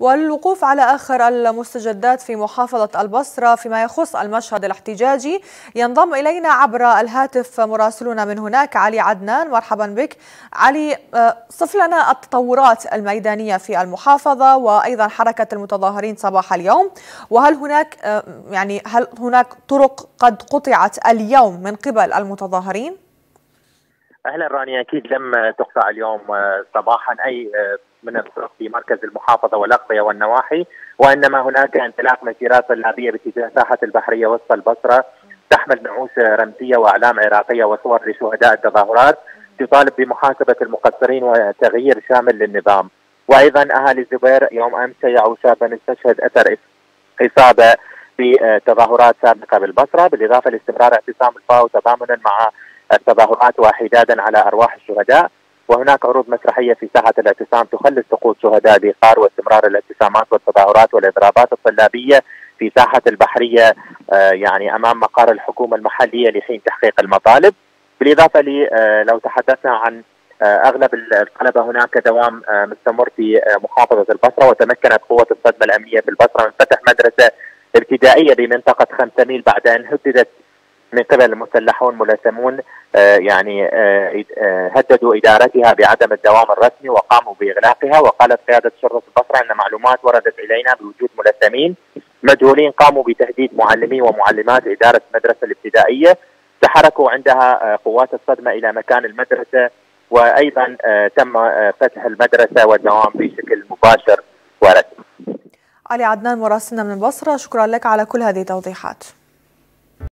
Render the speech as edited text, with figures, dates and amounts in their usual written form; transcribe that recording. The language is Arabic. والوقوف على آخر المستجدات في محافظة البصرة فيما يخص المشهد الاحتجاجي. ينضم إلينا عبر الهاتف مراسلنا من هناك علي عدنان، مرحبا بك. علي، صف لنا التطورات الميدانية في المحافظة وأيضا حركة المتظاهرين صباح اليوم، وهل هناك طرق قد قطعت اليوم من قبل المتظاهرين؟ أهلا رانيا، أكيد لم تقطع اليوم صباحا أي من الطرق في مركز المحافظة والأقضية والنواحي، وإنما هناك انطلاق مسيرات صلابية باتجاه ساحة البحرية وسط البصرة تحمل نعوش رمزية وأعلام عراقية وصور لشهداء التظاهرات تطالب بمحاسبة المقصرين وتغيير شامل للنظام. وأيضا أهالي الزبير يوم أمس شيعوا شابا استشهد أثر إصابة في تظاهرات سابقة بالبصرة، بالإضافة لاستمرار اعتصام الفاو تضامنا مع التظاهرات وحدادا على أرواح الشهداء. وهناك عروض مسرحية في ساحة الاعتصام تخلد سقوط شهداء الإيقار واستمرار الاعتصامات والتظاهرات والإضرابات الصلابية في ساحة البحرية يعني أمام مقر الحكومة المحلية لحين تحقيق المطالب. بالإضافة لو تحدثنا عن أغلب الطلبة هناك دوام مستمر في محافظة البصرة، وتمكنت قوة الصدمة الأمنية في البصرة من فتح مدرسة ابتدائية بمنطقة 5 ميل بعد أن هددت من قبل المسلحون ملثمون هددوا إدارتها بعدم الدوام الرسمي وقاموا بإغلاقها. وقالت قيادة شرطة البصرة أن معلومات وردت إلينا بوجود ملثمين مجهولين قاموا بتهديد معلمين ومعلمات إدارة المدرسة الابتدائية. تحركوا عندها قوات الصدمة إلى مكان المدرسة، وأيضا تم فتح المدرسة والدوام بشكل مباشر ورسمي. علي عدنان مراسلنا من البصرة، شكرا لك على كل هذه التوضيحات.